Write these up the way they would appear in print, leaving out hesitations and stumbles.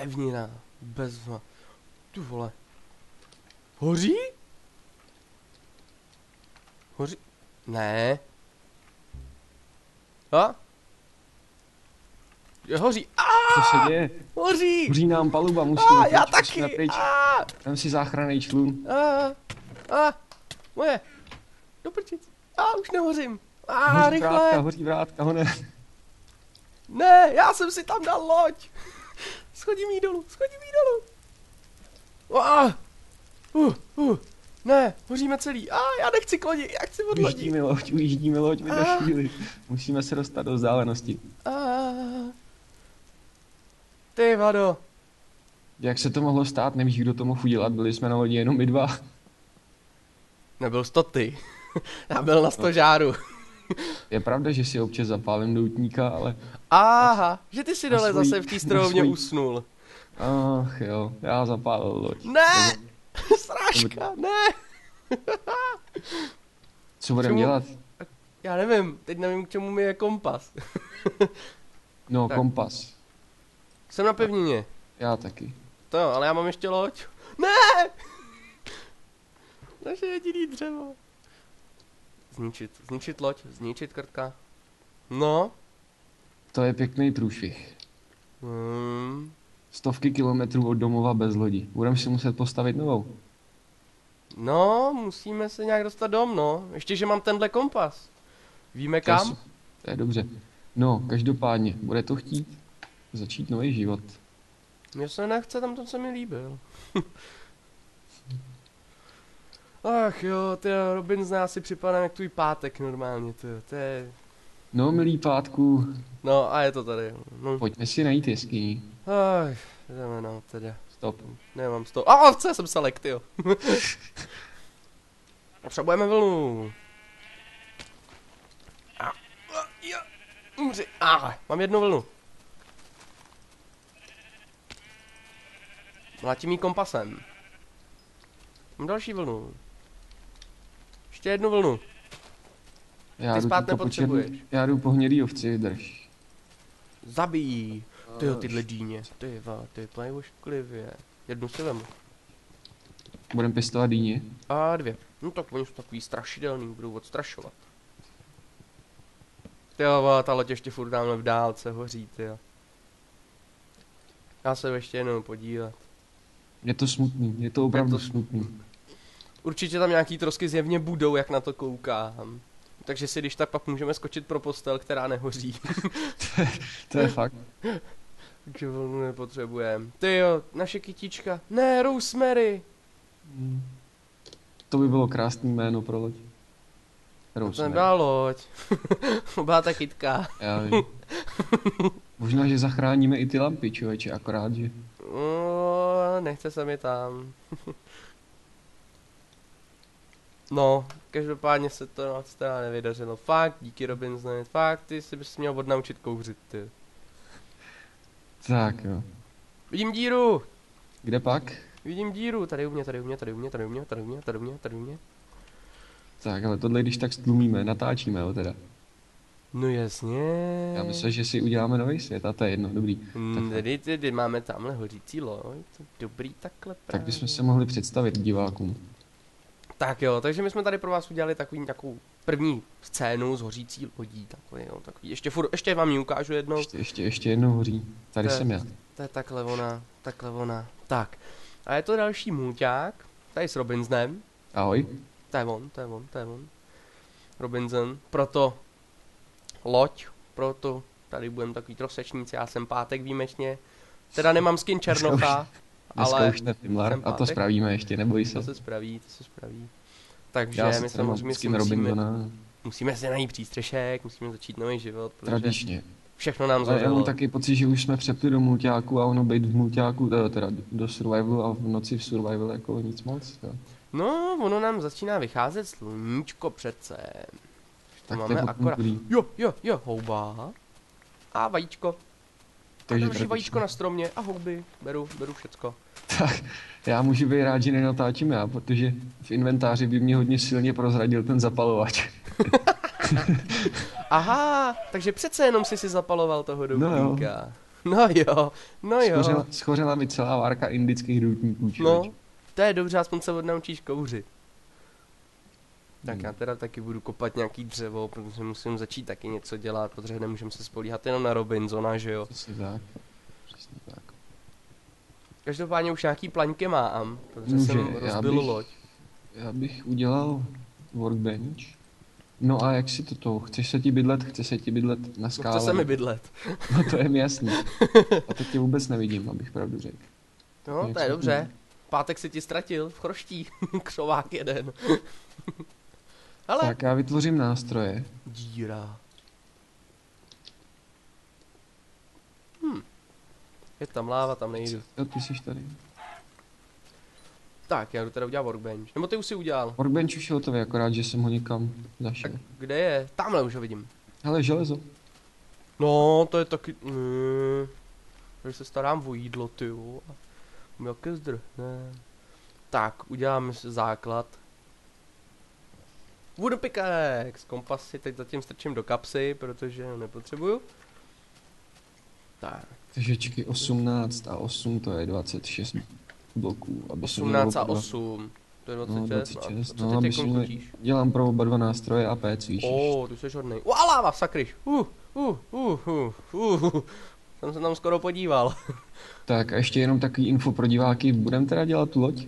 pevnina. Bez... Tu vole. Hoří? Hoří? Ne. A? Hoří. Co se děje? Hoří. Hoří nám paluba, musíme pryč. Já taky. Tam si záchranný člun. Moje. Do prčic. Už nehořím. Hoří rychle. Hoří vrátka, honem. Ne, já jsem si tam dal loď. Schodím jí dolů. Ne, hoříme celý. Já nechci k lodi, já chci od lodi. Ujíždíme loď, my na chvíli. Musíme se dostat do vzdálenosti. Ty vado. Jak se to mohlo stát, nevíš, kdo to mohl udělat, byli jsme na lodi jenom my dva. Nebyl jsi to ty. Já byl na stožáru. Je pravda, že si občas zapálím doutníka, ale... že ty si dole zase v té strovně usnul. Ach jo, já zapálil loď. Ne! Srážka, ne! Co budeme dělat? Já nevím, teď nevím, k čemu mi je kompas. No, tak. Kompas. Jsem na pevnině. Já taky. To jo, ale já mám ještě loď. Ne! Naše jediný dřevo. Zničit loď, zničit krtka. No. To je pěkný průšvih. Stovky kilometrů od domova bez lodi. Budeme si muset postavit novou. No, musíme se nějak dostat dom, no. Ještě, že mám tenhle kompas. Víme kam? To je dobře. No, každopádně, bude to chtít začít nový život. Mně se nechce, tam to se mi líbil. Ach jo, ty Robin z nás si připadá jak tvůj pátek normálně, to je... No, milý pátku. No, a je to tady. No. Pojďme si najít jeskyni. Ach, jdeme no, teda. Stop. Nemám stop. Ovce, jsem se lekl, tyjo. Potřebujeme vlnu. Umři. Mám jednu vlnu. Mlátím jí kompasem. Mám další vlnu. Ještě jednu vlnu. Ty spát nepotřebuješ. Já jdu po hnědý ovci, drž. Zabij. Tyjo, tyhle dýně. Ty plajou šklivě. Jednu si vemu. Budeme pěstovat dýně? Dvě. No tak oni jsou takový strašidelný, budou odstrašovat. Tyjo, ta loď ještě furt dámhle v dálce hoří, tyjo. Já se ještě jenom podívat. Je to smutný, je to opravdu smutný. Určitě tam nějaký trosky zjevně budou, jak na to koukám. Takže si když tak pak můžeme skočit pro postel, která nehoří. To je fakt. Takže vlnu nepotřebujeme. Tyjo, naše kytička. Ne, Rosemary. To by bylo krásný jméno pro loď. Rosemary. To nebyla loď. Byla ta kytka. Já vím. Možná, že zachráníme i ty lampy, člověče, akorát, že... nechce se mi tam. No, každopádně se to noc teda nevydařilo. Fakt, díky Robinson, fakt, ty si bys měl odnaučit kouřit, ty. Tak jo. Vidím díru! Kde pak? Vidím díru, tady u mě. Tak, ale tohle když tak stlumíme, natáčíme ho teda. No jasně. Já myslím, že si uděláme nový svět a to je jedno, dobrý. Tady máme tamhle hořící loď, dobrý takhle právě. Tak bychom se mohli představit divákům. Tak jo, takže my jsme tady pro vás udělali takovou první scénu z hořící lodí, takový, ještě vám ji ukážu jednou. Ještě jednou hoří, tady jsem já. To je takhle ona, tak. A je to další Mulťák, tady s Robinsonem. Ahoj. To je on. Robinson, proto loď, proto tady budeme takový trosečníci, já jsem pátek výjimečně. Teda nemám skin černocha. Ale už Fimlar, a to spravíme ještě, neboj se. To se spraví. Takže my samozřejmě musíme si najít přístřešek, musíme začít nový život. Tradičně. Všechno nám zavřelo. Já mám taky pocit, že už jsme přepli do Mulťáku a ono být v Mulťáku, teda do survivalu a v noci v survivalu jako nic moc. Jo. No, ono nám začíná vycházet sluníčko přece. Tak máme akorát. Jo, houba. A vajíčko. Takže další vajíčko na stromě a houby, beru všecko. Tak, já můžu být rád, že nenatáčím já, protože v inventáři by mě hodně silně prozradil ten zapalovač. Aha, takže přece jenom jsi si zapaloval toho doutníka. No jo. Schořela mi celá várka indických doutníků. No, to je dobře, aspoň se odnaučíš kouřit. Tak já teda taky budu kopat nějaký dřevo, protože musím začít taky něco dělat, protože nemůžeme se spolíhat jenom na Robinsona, že jo? Přesně tak. Každopádně už nějaký plaňky mám, protože jsem rozbil loď. Já bych udělal workbench. No a jak si toto? Chceš se ti bydlet na skále? No chce se mi bydlet. No to je mi jasné. A teď tě vůbec nevidím, abych pravdu řekl. No, to je dobře. Pátek se ti ztratil v Chroští. Křovák jeden. Ale... Tak já vytvořím nástroje. Díra. Je tam láva, tam nejdu. Jo, ty jsi tady. Tak, já jdu teda udělat workbench. Nebo ty už si udělal. Workbench už je hotový, akorát, že jsem ho někam zašel. Tak kde je? Tamhle už ho vidím. Hele, železo. No, to je taky... Když se starám o jídlo, ty jo. Jaké zdrhne. Tak, udělám základ. Wooden pickaxe, kompas si teď zatím strčím do kapsy, protože ho nepotřebuju. Tak. Žečky 18 a 8 to je 26 bloků. 18 a 8 to je 26. No, dělám pro oba dva nástroje a pec, víš. O, ty jsi hodnej. A láva, sakryš. Jsem se tam skoro podíval. Tak a ještě jenom takový info pro diváky. Budeme teda dělat tu loď?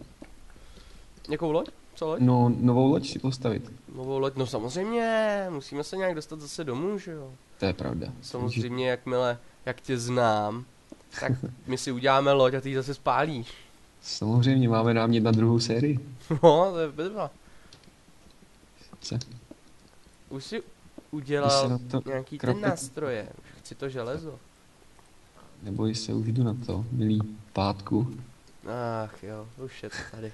Jakou loď? Co loď? No, novou loď si postavit. Novou loď? No samozřejmě, musíme se nějak dostat zase domů, že jo? To je pravda. Samozřejmě, jak tě znám, tak my si uděláme loď a ty ji zase spálíš. Samozřejmě, máme námět na druhou sérii. No, to je bezva. Už si udělal nějaký ten nástroje, chci to železo. Neboj se, už jdu na to, milý pátku. Ach jo, už je to tady.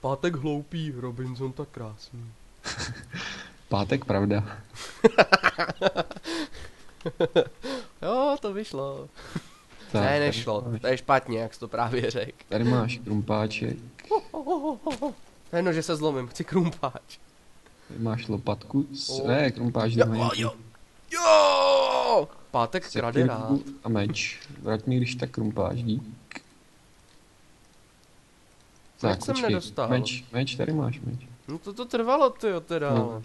Pátek hloupý, Robinson tak krásný. Pátek pravda. Jo, to vyšlo. Tak, ne, nešlo, to je špatně, jak jsi to právě řekl. Tady máš krumpáček. No, že se zlomím, chci krumpáč. Tady máš lopatku, ne, krumpáč doma. Jo! Pátek krade rád. A meč, vrať mi když tak krumpáč, dík. Tak, jsem nedostal. Meč, tady máš meč. No to trvalo, tyjo, teda. No.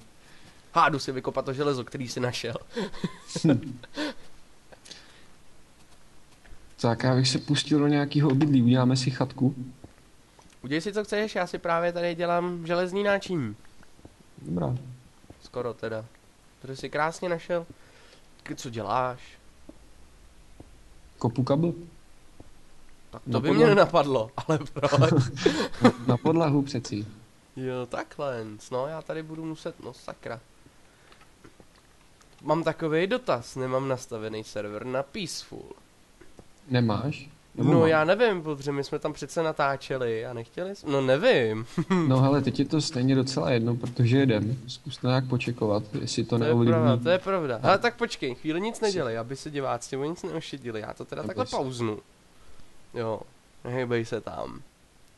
Hádu si vykopat to železo, který si našel. Tak, já bych se pustil do nějakého obydlí, uděláme si chatku. Udělej si, co chceš, já si právě tady dělám železný náčiní. Dobrá. Skoro teda. Protože jsi krásně našel. Co děláš? Kopu kabel. Tak to by mě nenapadlo, ale proč? Na podlahu přeci. Jo, takhle, no já tady budu muset, no sakra. Mám takový dotaz, nemám nastavený server na Peaceful. Nemáš? No mám? Já nevím, protože my jsme tam přece natáčeli a nechtěli jsme, no nevím. No hele, teď je to stejně docela jedno, protože jedem, zkus nějak počekovat, jestli to neovlivní. To je pravda, ale tak počkej, chvíli nic nedělej, aby se diváci o nic neošidili, já to teda takhle pauznu. Jo, nehybej se tam.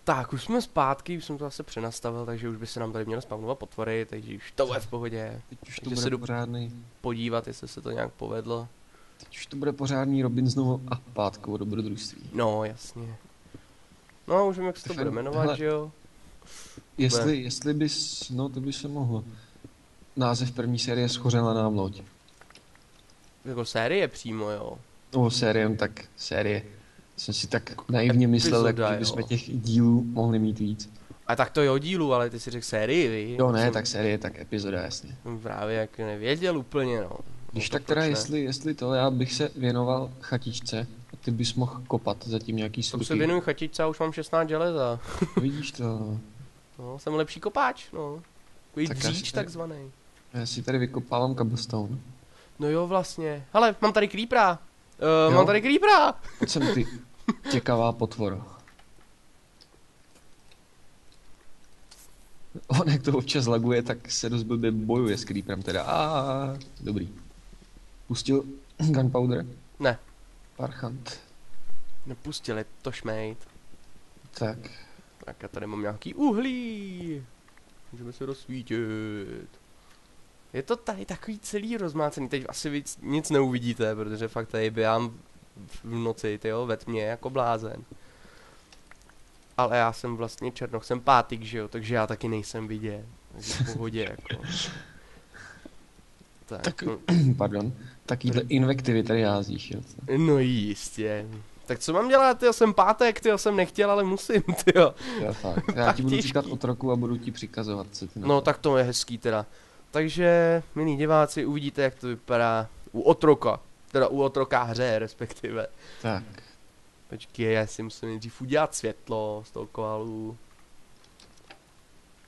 Tak, už jsme zpátky, už jsem to zase přenastavil, takže už by se nám tady měly spawnovat potvory, takže už to bude v pohodě. Teď už to bude pořádný. Podívat, jestli se to nějak povedlo. Teď už to bude pořádný Robinsonovo a Pátkovo dobrodružství. No, jasně. No, už vím, jak se to bude jmenovat, hele, že jo? Jestli bys, no to by se mohlo. Název první série Schořela nám loď. Jako série přímo, jo? No, série. Jsem si tak naivně myslel, že bychom těch dílů mohli mít víc. A tak to jo dílů, ale ty si řekl sérii, víš? Jo, ne, tak série, tak epizoda, jasně. Právě jak nevěděl úplně, no. Když tak teda, jestli to, já bych se věnoval chatičce, a ty bys mohl kopat zatím nějaký sluky. To se věnuju chatičce a už mám 16 železa. Vidíš to. No, jsem lepší kopáč, no. Takový dříč takzvaný. Já si tady vykopávám cobblestone. No jo, vlastně. Hele, mám tady creepera. Mám tady creepera! Pojď sem ty, těkavá potvoro. On jak to občas laguje, tak se dost blbě bojuje s creeperem teda. Dobrý. Pustil gunpowder? Ne. Parchant. Nepustil, je to šmejt. Tak. Tak já tady mám nějaký uhlí. Můžeme se rozsvítit. Je to tady takový celý rozmácený, teď asi víc, nic neuvidíte, protože fakt tady běhám v noci, tyjo, ve tmě jako blázen. Ale já jsem vlastně černoch, jsem pátik, že jo, takže já taky nejsem vidět, takže v pohodě, jako. Tak, no. Pardon, takýhle invektivy tady házíš, jo. No jistě. Tak co mám dělat, tyjo, jsem pátek, tyjo, jsem nechtěl, ale musím, tyjo. Já ti budu říkat otroku a budu ti přikazovat, co ty. No tak to je hezký teda. Takže, milí diváci, uvidíte, jak to vypadá u otroka. Teda u otrokáře, respektive. Tak. Počkej, já si musím nejdřív udělat světlo z toho koalu.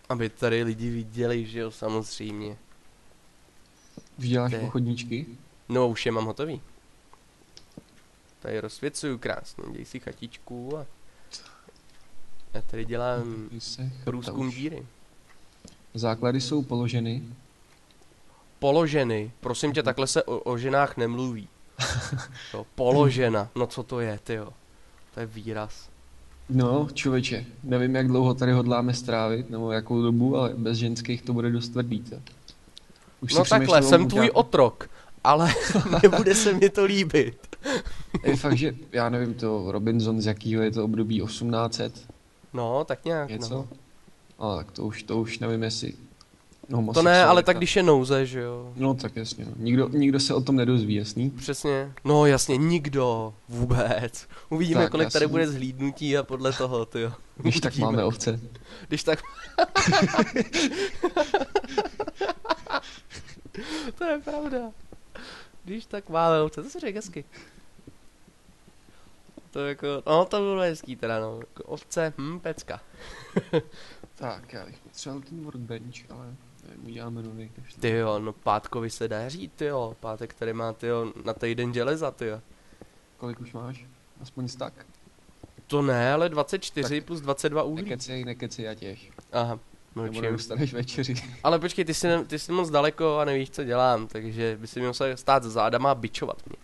Aby tady lidi viděli, že jo, samozřejmě. Už děláš pochodníčky? No, už je mám hotový. Tady rozsvěcuju krásně, děj si chatičku a... Já tady dělám průzkum díry. Základy jsou položeny. Položeny? Prosím tě, takhle se o ženách nemluví. Jo, položena, no co to je, tyjo? To je výraz. No, člověče, nevím, jak dlouho tady hodláme strávit, nebo jakou dobu, ale bez ženských to bude dost tvrdý. No takhle, jsem tvůj otrok, ale nebude se mi to líbit. Je fakt, že já nevím to, Robinson, z jakého je to období 1800? No, tak nějak, něco? No. Ale tak to už nevím, jestli... No, to ne, ale tak když je nouze, že jo? No tak jasně, no. Nikdo se o tom nedozví, jasný? Přesně. No jasně, nikdo vůbec. Uvidíme, tak, kolik jasný. Tady bude zhlídnutí a podle toho, tyjo. Když tak máme ovce. Když tak... To je pravda. Když tak máme ovce, to se řekl hezky. To jako, no to bylo hezký teda, no. Jako ovce, pecka. Tak, já bych potřeboval ten workbench, ale nevím, uděláme nový. Tyjo, no pátkovi se dá říct, tyjo. Pátek tady má, tyjo, na týden železa, tyjo. Kolik už máš? Aspoň tak? To ne, ale 24 tak plus 22 uhlí. Nekecej, já těž. Aha, mlčím. Nebo dostaneš večeři. Ale počkej, ty jsi moc daleko a nevíš, co dělám, takže by si měl se stát za zádama a bičovat mě.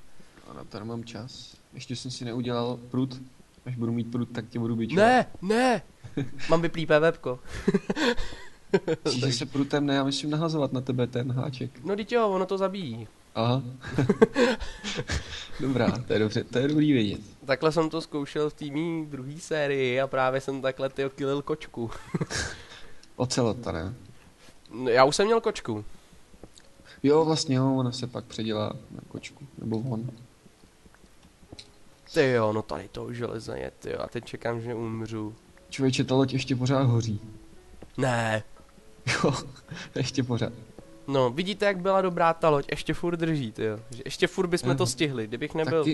Ano, tady mám čas. Ještě jsem si neudělal prut. Až budu mít prut, tak tě budu bičovat. Ne! Mám vyplý PVPko. Že se prutem ne, já myslím nahazovat na tebe ten háček. No dítě, ono to zabíjí. Aha. Dobrá, to je dobře, to je dobrý vědět. Takhle jsem to zkoušel v té mý druhé sérii a právě jsem takhle tyho killil kočku. Ocelota, ne? No, já už jsem měl kočku. Jo, vlastně jo, ona se pak předělá na kočku, nebo on. Tyjo, no tady to železa je, tyjo, a teď čekám, že umřu. Člověče, ta loď ještě pořád hoří. Ne. Jo, ještě pořád. No, vidíte, jak byla dobrá ta loď, ještě furt drží, tyjo. Ještě furt bychom to stihli, kdybych nebyl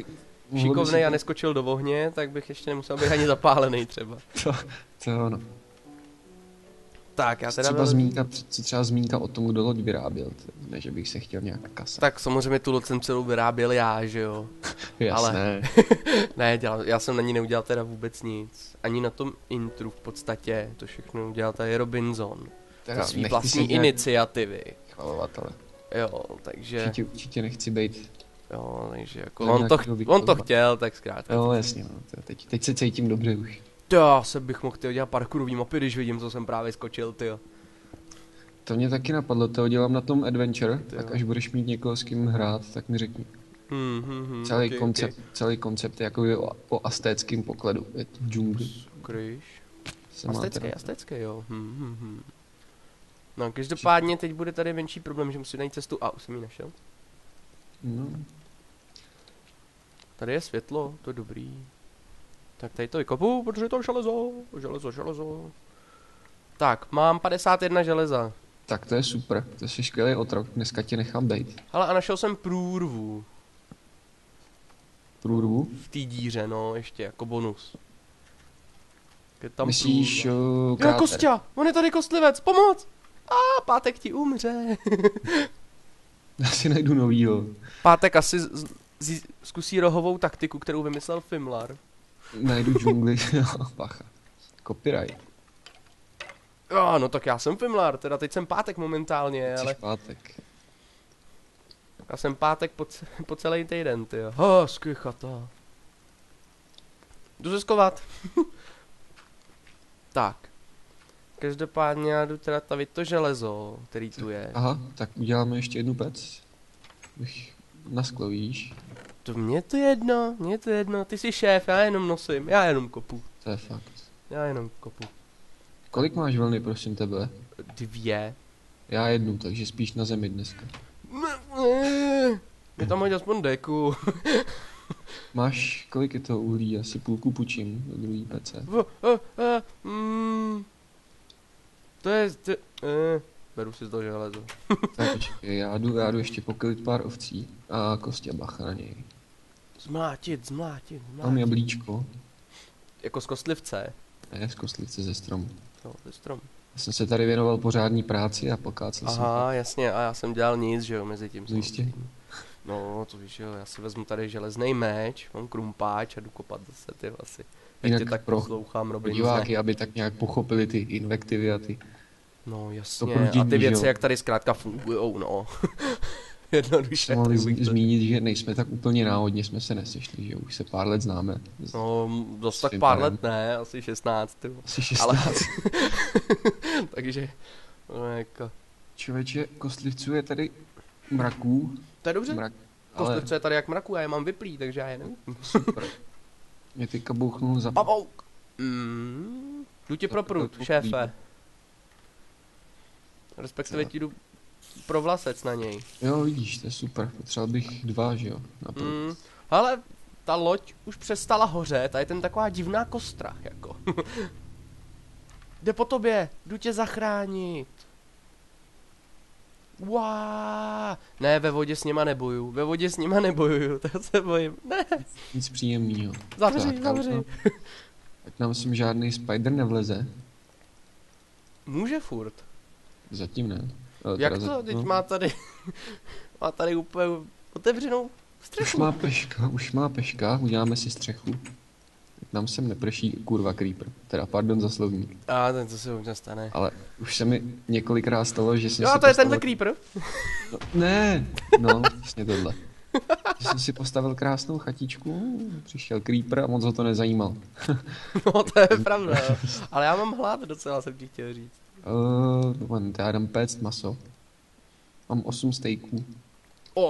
šikovnej a neskočil do ohně, tak bych ještě nemusel být ani zapálený třeba. To je ono. Tak, já teda... Třeba zmínka o tom, kdo loď vyráběl, ne, že bych se chtěl nějak kasat. Tak samozřejmě tu loď jsem celou vyráběl já, že jo. Jasné. Ale... ne, já jsem na ní neudělal teda vůbec nic. Ani na tom intru v podstatě, to všechno udělal tady Robinson. Teda to svý vlastní iniciativy. Chvalovatele. Jo, takže... Určitě nechci být. Jo, takže jako... On to chtěl, tak zkrátka. Jo, jasně, no, teď se cítím dobře už. Já se bych mohl dělat parkourový mapy, když vidím, co jsem právě skočil, tyjo. To mě taky napadlo, to dělám na tom Adventure, tyjo. Tak až budeš mít někoho s kým hrát, tak mi řekni. Celý koncept je jako o astéckém pokledu, je to džungli. Astécké, jo. No, každopádně teď bude tady menší problém, že musím najít cestu, a už jsem ji našel. No. Tady je světlo, to je dobrý. Tak tady to vykopu, protože to je železo. Tak, mám 51 železa. Tak to je super, to jsi skvělý otrok, dneska tě nechám bejt. Hele, a našel jsem průrvu. Průrvu? V té díře, no, ještě jako bonus. Tam myslíš, kráter. Jo, Kostě, on je tady kostlivec, pomoc! A pátek ti umře. Já si najdu novýho. Pátek asi zkusí rohovou taktiku, kterou vymyslel Fimlar. Najdu džungli, pacha. Copyright. Jo, no tak já jsem Fimlar, teda teď jsem pátek momentálně, ale... Jsi pátek. Já jsem pátek po celý týden, tyjo. Ha, skychata. Jdu se skovat. Tak. Každopádně já jdu teda tavit to železo, který tu je. Aha, tak uděláme ještě jednu pec. Bych nasklovíš. To mě to jedno, ty jsi šéf, já jenom nosím, já jenom kopu. To je fakt. Já jenom kopu. Kolik máš vlny, prosím tebe? 2. Já 1, takže spíš na zemi dneska. Je tam hodně aspoň deku. Máš, kolik je toho uhlí? Asi půlku pučím do druhý pece. To je... beru si z toho železo. Tak počkej, já jdu ještě pokylit pár ovcí a Kostě bacha na něj. Zmlátit. Mám jablíčko. Jako z kostlivce? Ne, z kostlivce ze stromu. No, ze stromu. Já jsem se tady věnoval pořádní práci a pokácel jsem. Aha, jasně, a já jsem dělal nic, že jo, mezi tím. Jistě. No, to víš, jo, já si vezmu tady železný meč, mám krumpáč a jdu kopat zase ty vlasy. Jinak tak poslouchám Robinson. Diváky, aby tak nějak pochopili ty invektivy a ty... No jasně, a ty věci, jak tady zkrátka fungujou, no. Jednoduše. Mohli zmínit, že nejsme tak úplně náhodně, jsme se nesešli, že už se pár let známe. No, dost tak pár let ne, asi 16. Asi 16. Takže, no jako... Člověče, kostlivců je tady mraků. To je dobře, kostlivců je tady jak mraků, já je mám vyplý, takže já je nevím. Super. Mě teďka bouchnul za... Pavouk! Jdu ti proprut, šéfe. Respektive ti jdu pro vlasec na něj. Jo, vidíš, to je super. Potřeboval bych 2, že jo? Ale ta loď už přestala hořet a je tam taková divná kostra, jako. Jde po tobě, jdu tě zachránit. Uáááá. Ne, ve vodě s nima nebojuju, to se bojím. Ne. Nic příjemného. Zavři. Ať nám sem žádný spider nevleze. Může furt. Zatím ne. Jak to? Teď no. má tady úplně otevřenou střechu. Už má peška, uděláme si střechu. Teď nám sem neprší kurva creeper, teda pardon za slovník. A ten to se občas stane. Ale už se mi několikrát stalo, že jsem si to je tenhle creeper? No, ne, no, vlastně tohle. Že jsem si postavil krásnou chatičku, přišel creeper a moc ho to nezajímal. No to je pravda, ale já mám hlad docela, jsem ti chtěl říct. Já dám péct maso. Mám 8 steaků.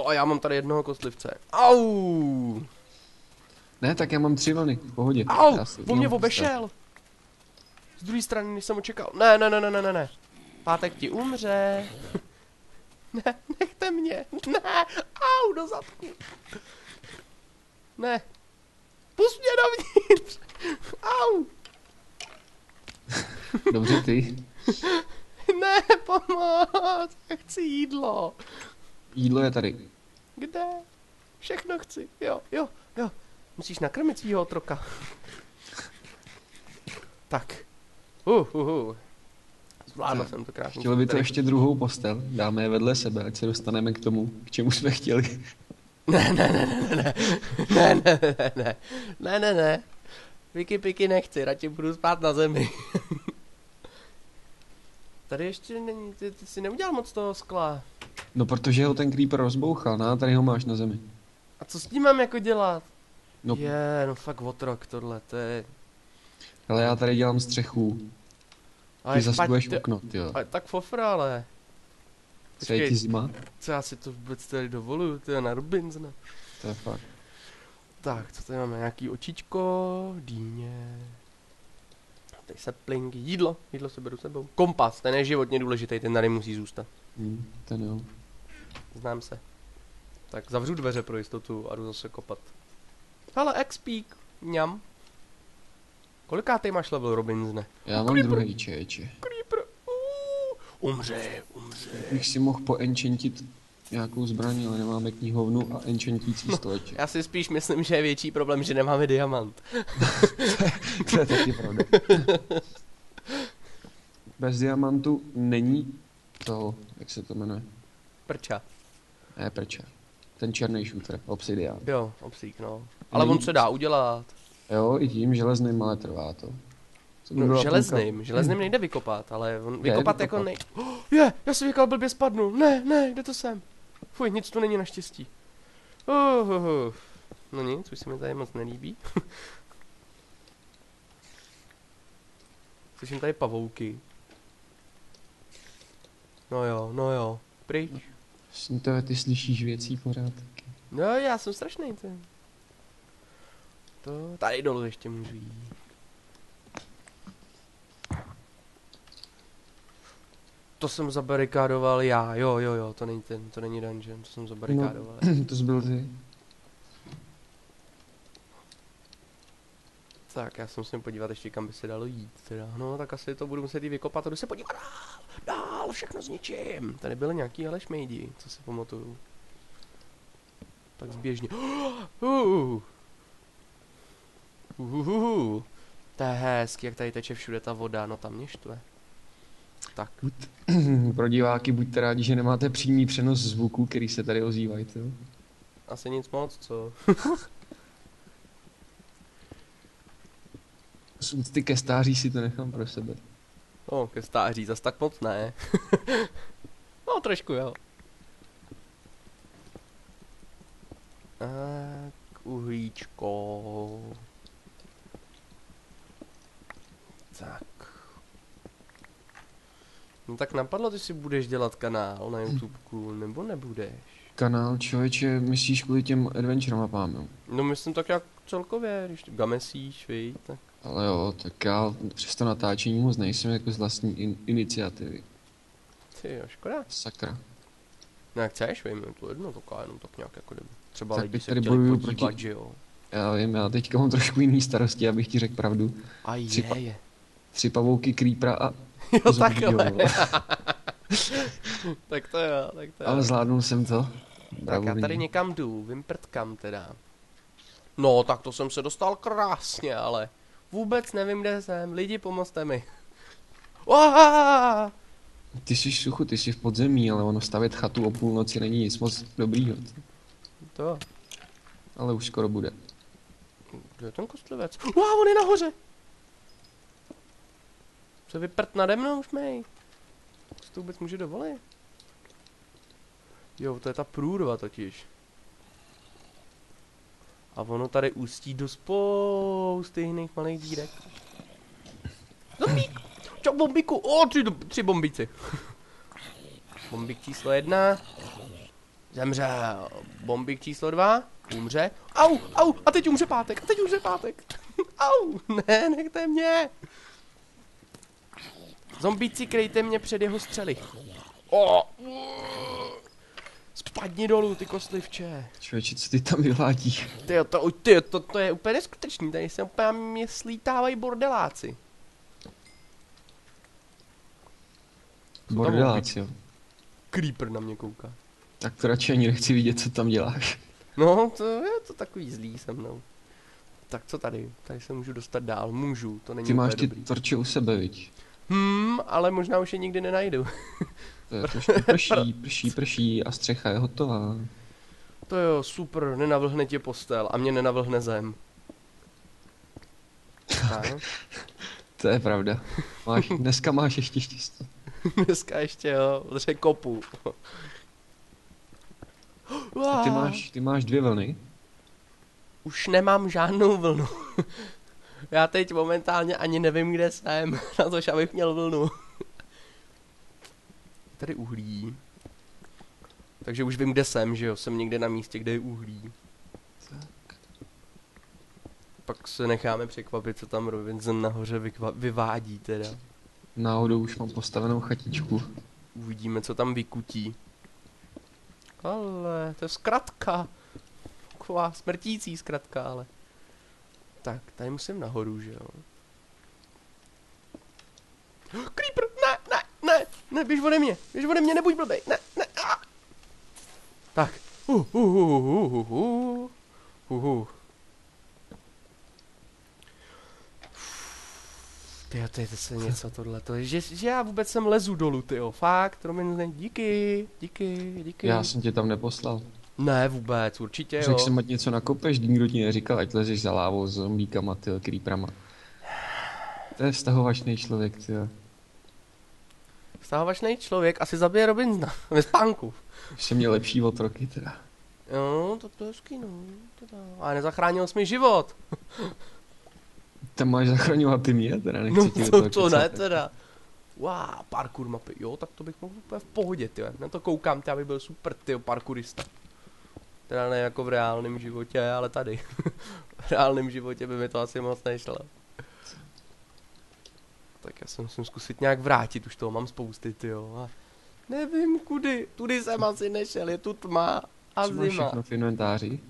A já mám tady jednoho kostlivce. Au! Ne, tak já mám 3 vlny, v pohodě. Au, po mě obešel. Z druhé strany, než jsem očekal. Ne. Pátek ti umře. Ne, nechte mě. Ne, au, do zadku. Ne. Pust mě dovnitř. Au. Dobře ty. Ne, pomoc! Já chci jídlo. Jídlo je tady. Kde? Všechno chci. Jo. Musíš nakrmit svýho otroka. Tak. Zvládl jsem to krásně. Chtěl by to ještě druhou postel. Dáme je vedle sebe, ať se dostaneme k tomu, k čemu jsme chtěli. Ne. Piky nechci, radši budu spát na zemi. Tady ještě není, ty si neudělal moc toho skla. No protože ho ten creeper rozbouchal, a tady ho máš na zemi. A co s tím mám jako dělat? No. No fakt otrok tohle, to je... Hele, já tady dělám střechu. Ty zasluješ okno, tyjo. Ale tak fofra, ale... Co je ti zima? Co já si to vůbec tady dovoluju, tyjo, na Robinsona. To je fakt. Tak, co tady máme, nějaký očičko, dýně... Tady saplinky, jídlo se beru sebou. Kompas, ten je životně důležitý, ten tady musí zůstat. Ten jo. Znám se. Tak zavřu dveře pro jistotu a jdu zase kopat. Hele, expík, ňam. Kolikátej máš level, Robinsone? Já mám druhý čeče. Creeper, umře. Bych si mohl poenchantit nějakou zbraní, ale nemáme knihovnu a enchantící stoleče. Já si spíš myslím, že je větší problém, že nemáme diamant. To je taky pravda. Bez diamantu není to, jak se to jmenuje? Prča. Ne, prča. Ten černý šutr, obsidian. Jo, obsík, no. Ale není... on se dá udělat. Jo, i tím železným, ale trvá to. No, železným nejde vykopat, ale on vykopat jako nej... já jsem říkal, blbě spadnu. Ne, jde to sem. Fuj, nic tu není naštěstí. No nic, už se mi tady moc nelíbí. Slyším tady pavouky. No jo. Pryč. To ty slyšíš věcí pořád taky. No já jsem strašný, ty. To tady dolů ještě můžu jít. To jsem zabarikádoval já, jo, to není ten, to není dungeon, to jsem zabarikádoval. No, to zbyl ty. Tak, já jsem musím podívat ještě, kam by se dalo jít teda. No, tak asi to budu muset jít vykopat a jdu se podívat dál, všechno zničím. Tady byly nějaký ale šmejdi, co si pamatuju. Tak zběžně. To je hezky, jak tady teče všude ta voda, no tam mě štve. Tak. Pro diváky buďte rádi, že nemáte přímý přenos zvuků, který se tady ozývají, to. Asi nic moc, co? Ty ke stáří si to nechám pro sebe. No, ke stáří, zas tak moc ne. No, trošku jo. Tak, uhlíčko. Tak. No tak napadlo, ty si budeš dělat kanál na YouTubeku, nebo nebudeš? Kanál, člověče, myslíš kvůli těm adventure mapám, jo? No myslím tak jak celkově, když gamesíš, víš, tak. Ale jo, tak já přes to natáčení moc nejsem jako z vlastní iniciativy. Ty jo, škoda. Sakra. No jak chceš, vím, to jedno toká, jenom tak nějak jako kdyby. Třeba tak lidi se chtěli podívat, proti... že jo? Já vím, já teďka mám trošku jiný starosti, abych ti řekl pravdu. A je. Tři pavouky, creepera a... Jo, takhle. Tak to jo, tak to jo. Ale zvládnul jsem to. Bravo, tak já tady někam jdu, vymprtkám teda. No, tak to jsem se dostal krásně, ale... Vůbec nevím, kde jsem. Lidi, pomozte mi. Oha! Ty jsi suchu, ty jsi v podzemí, ale ono stavět chatu o půlnoci není nic moc dobrýho. To. Ale už skoro bude. Kde je ten kostlivec? Wow, on je nahoře! Co vyprt nade mnou, šmej? Co to vůbec může dovolit? Jo, to je ta průrva totiž. A ono tady ústí do spousty jiných malých dírek. Zombík! Čau bombíku! O, tři bombíci. Bombík číslo 1. Zemřel. Bombík číslo 2. Umře. Au! A teď umře pátek. Au! Ne, nechte mě. Zombíci, krejte mě před jeho střely. Spadni dolů, ty kostlivče. Člověče, co ty tam vyvládí? To je úplně neskutečný, tady se úplně mě slítávají bordeláci. Bordeláci, jo. Creeper na mě kouká. Tak to radši ani nechci vidět, co tam děláš. No, to je to takový zlý se mnou. Tak co tady? Tady se můžu dostat dál, můžu, to není dobrý. Ty máš ty torče u sebe, viď? Ale možná už je nikdy nenajdu. To je trošku prší a střecha je hotová. To jo, super, nenavlhne tě postel a mě nenavlhne zem. To je pravda. Dneska máš ještě štěstí. Dneska ještě jo, odře kopu. A ty máš dvě vlny? Už nemám žádnou vlnu. Já teď momentálně ani nevím, kde jsem, na tož abych měl vlnu. Tady uhlí. Takže už vím, kde jsem, že jo? Jsem někde na místě, kde je uhlí. Tak. Pak se necháme překvapit, co tam Robinson nahoře vyvádí teda. Náhodou už mám postavenou chatičku. Uvidíme, co tam vykutí. Ale, to je zkratka. Taková smrtící zkratka, ale. Tak, tady musím nahoru, že jo? Creeper! Ne, běž ode mě, nebuď blbej, ne, aaa. Tak, Tyjo, to je zase něco tohleto, že já vůbec sem lezu dolů, tyjo, fakt, Robinson, díky. Já jsem tě tam neposlal. Ne, vůbec, určitě jo. Řekl jsem, ať něco nakopeš, nikdo ti neříkal, ať lezeš za lávou s zombíkama, tyjo, creeprama. To je vztahovačný člověk, tyjo. Stávačnej člověk asi zabije Robinsona ve spánku. Ještě měl lepší otroky teda. Jo, to je hezký, no. Ale nezachránil jsi mi život. Tam máš zachraňovat ty mě, teda nechci ti otočit. No to ne teda. Wow, parkour mapy, jo, tak to bych mohl úplně v pohodě, ty. Na to koukám, ty, abych byl super, ty, parkourista. Teda ne jako v reálném životě, ale tady. V reálném životě by mi to asi moc nešlo. Tak já se musím zkusit nějak vrátit, už toho mám spousty, ty jo. A nevím kudy, tudy jsem asi nešel, je tu tma a zima. Co máš všechno v inventáři?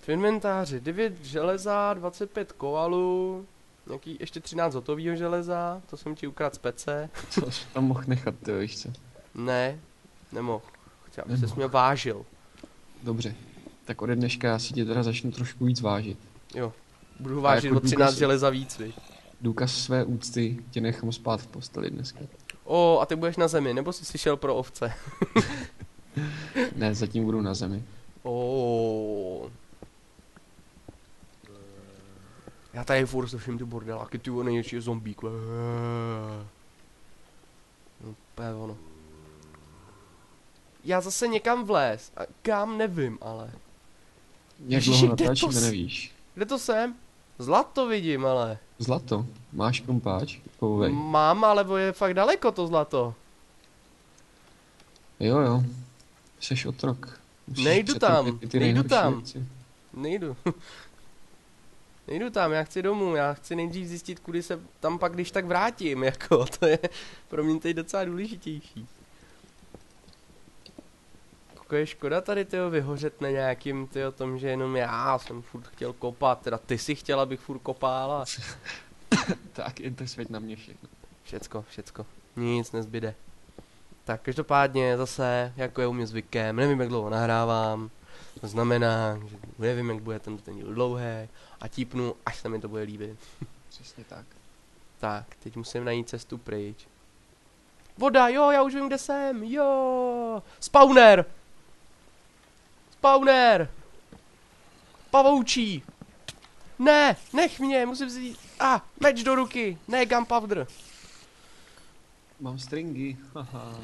V inventáři 9 železa, 25 koalů, nějaký ještě 13 hotovýho železa, to jsem ti ukradl z pece. To jsi tam mohl nechat, ty jo, ještě. Ne, nemohl, chtěl bych ses mě vážil. Dobře, tak ode dneška já si tě teda začnu trošku víc vážit. Jo, budu vážit jako o 13 železa víc, víš. Důkaz své úcty, tě nechám spát v posteli dneska. O, a ty budeš na zemi, nebo jsi šel pro ovce? Ne, zatím budu na zemi. O. Já tady furt slyším ty bordeláky, ty jo, největší je zombík. No, pět ono. Já zase někam vléz, a kam nevím, ale. Jak dlouho natáčíme, nevíš. Kde to jsem? Zlato vidím, ale. Zlato? Máš kompáč? Pouvej. Mám, ale je fakt daleko to zlato. Jo, jo. Jseš otrok. Nejdu tam, nejdu tam. Nejdu. Nejdu tam, já chci domů, já chci nejdřív zjistit, kudy se tam pak když tak vrátím, jako. To je pro mě teď docela důležitější. Je škoda tady, tyjo, vyhořet na nějakým, tyjo, tom, že jenom já jsem furt chtěl kopat, teda ty si chtěla, abych furt kopála. Tak, jen to svět na mě všechno. Všecko, všecko. Nic nezbyde. Tak, každopádně zase, jako je u mě zvykem, nevím, jak dlouho nahrávám, to znamená, že nevím, jak bude ten díl dlouhý a típnu, až se mi to bude líbit. Přesně tak. Tak, teď musím najít cestu pryč. Voda, jo, já už vím, kde jsem, jo. Spawner! Spawner! Pavoučí! Ne, nech mě, musím vzít. Meč do ruky, ne gunpowder. Mám stringy, haha.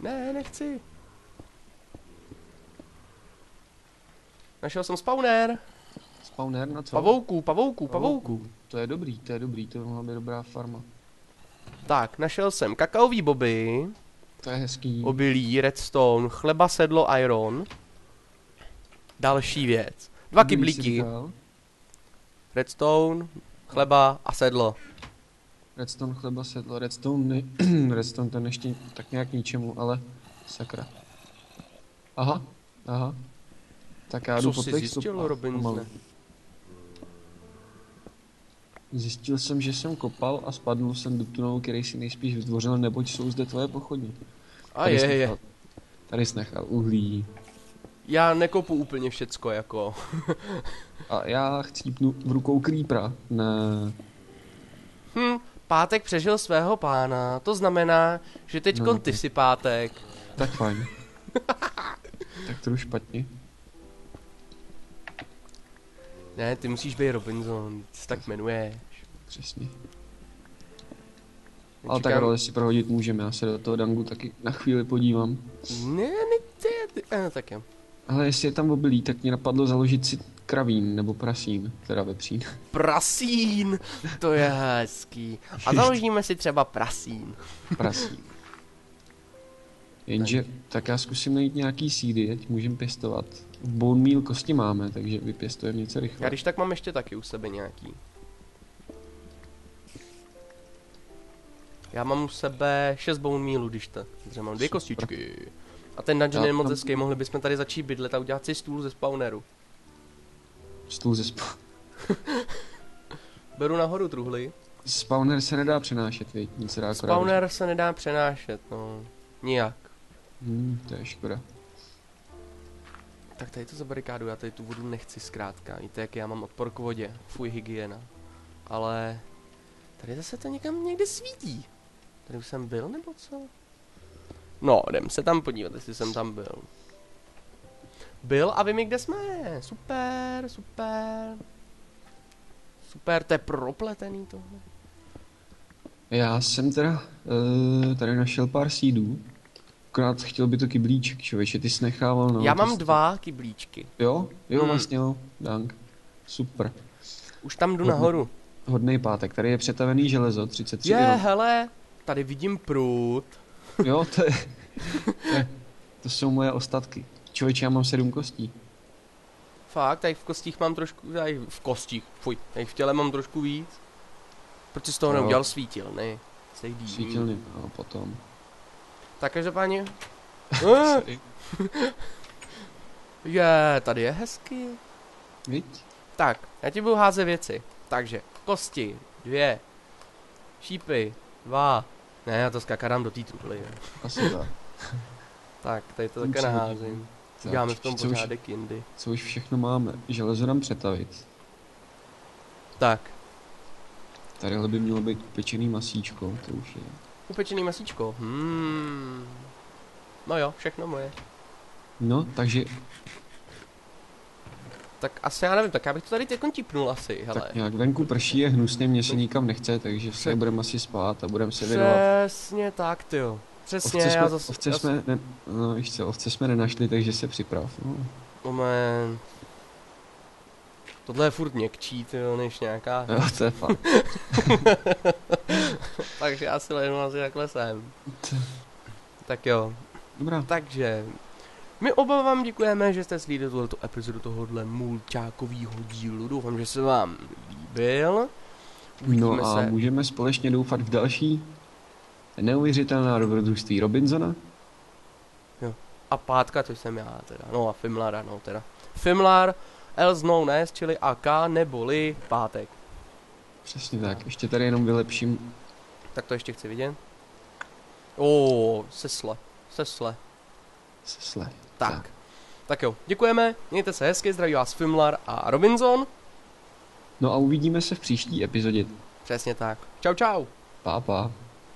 Ne, nechci. Našel jsem spawner. Spawner na co? Pavouku. To je dobrý, to mohla být dobrá farma. Tak, našel jsem kakaový boby. To je hezký. Obilí, redstone, chleba, sedlo, iron. Další věc. Dva kyblíky. Redstone, chleba a sedlo. Redstone, chleba, sedlo. Redstone to ještě tak nějak ničemu, ale sakra. Aha. Tak já jdu po těch zjistil, Robinson? Zjistil jsem, že jsem kopal a spadl jsem do tunelu, který si nejspíš vytvořil, neboť jsou zde tvoje pochodně. Tady jsi nechal uhlí. Já nekopu úplně všecko, jako. A já chcípnu v rukou creepera, ne. Pátek přežil svého pána, to znamená, že teď ty si Pátek. Tak fajn. Tak to už špatně. Ne, ty musíš být Robinson, ty se tak jmenuješ. Přesně. Ale tak role si prohodit můžeme, já se do toho dangu taky na chvíli podívám. Ne, tak jo. Ale jestli je tam obilí, tak mě napadlo založit si kravín nebo prasín, teda vepřín. Prasín, to je hezký. A založíme si třeba prasín. Prasín. Jenže, tak já zkusím najít nějaký sídy, ať můžeme pěstovat. Bone meal kosti máme, takže vypěstujeme něco rychle. Já když tak mám ještě taky u sebe nějaký. Já mám u sebe 6 bone mealů, když tak. Takže mám 2 kostičky. A ten dungeon je moc hezký, mohli bychom tady začít bydlet a udělat si stůl ze spawneru. Stůl ze spawneru. Beru nahoru truhly. Spawner se nedá přenášet, víš? Spawner se nedá přenášet, no. Nijak. To je škoda. Tak tady to zabarikádu, já tady tu vodu nechci zkrátka. Víte, jak já mám odpor k vodě. Fuj, hygiena. Ale tady zase to někam někde svítí. Tady už jsem byl, nebo co? No, jdem se tam podívat, jestli jsem tam byl. Byl a vím, kde jsme. Super, to je propletený tohle. Já jsem teda tady našel pár seedů. Akorát chtěl by to kyblíček, člověče, ty jsi nechával. No, já mám 2 kyblíčky. Jo, vlastně jo, dank. Super. Už tam jdu nahoru. Hodnej pátek, tady je přetavený železo, 33 kg. Hele, tady vidím prut. Jo, to je... To jsou moje ostatky. Člověče, já mám 7 kostí. Fakt, tady v kostích mám trošku, tady v kostích, fuj, tady v těle mám trošku víc. Proč jsi z toho neudělal svítil, ne? Svítilný, no, potom. Tak každopádně. Je, tady je hezky. Viď? Tak, já ti budu házet věci. Takže, kosti, 2. Šípy, 2. Ne, já to skákám do té truhly. Asi tak. Tak, tady to také naházím. Uděláme v tom pořádek jindy. Co už všechno máme? Železo nám přetavit. Tak. Tadyhle by mělo být pečený masíčko, to už je. Upečený masíčko, No jo, všechno moje. No, takže... Tak asi já nevím, tak já bych to tady teď tipnul asi, hele. Tak nějak venku prší, je hnusně, mně se nikam nechce, takže se budeme asi spát a budeme se věnovat. Přesně tak, tyjo. Přesně, ovce jsme, já zase... ovce jsme nenašli, takže se připrav, no. Moment. Tohle je furt měkčí, tyjo, než nějaká... Jo, to je fakt. Takže já si lehnu asi takhle sem. Tak jo. Dobrá. Takže... My oba vám děkujeme, že jste sledovali tuto epizodu tohohle mulťákovýho dílu. Doufám, že se vám líbil. Uvidíme můžeme společně doufat v další neuvěřitelná dobrodružství Robinsona. Jo. A Pátka, to jsem já teda. No a Fimlara, no teda. Fimlar, else known as, čili AK, neboli Pátek. Přesně tak, ještě tady jenom vylepším. Tak to ještě chci vidět. Sesle. Tak. Tak jo, děkujeme, mějte se hezky, zdraví vás Fimlar a Robinson. No a uvidíme se v příští epizodě. Přesně tak. Čau. Pa.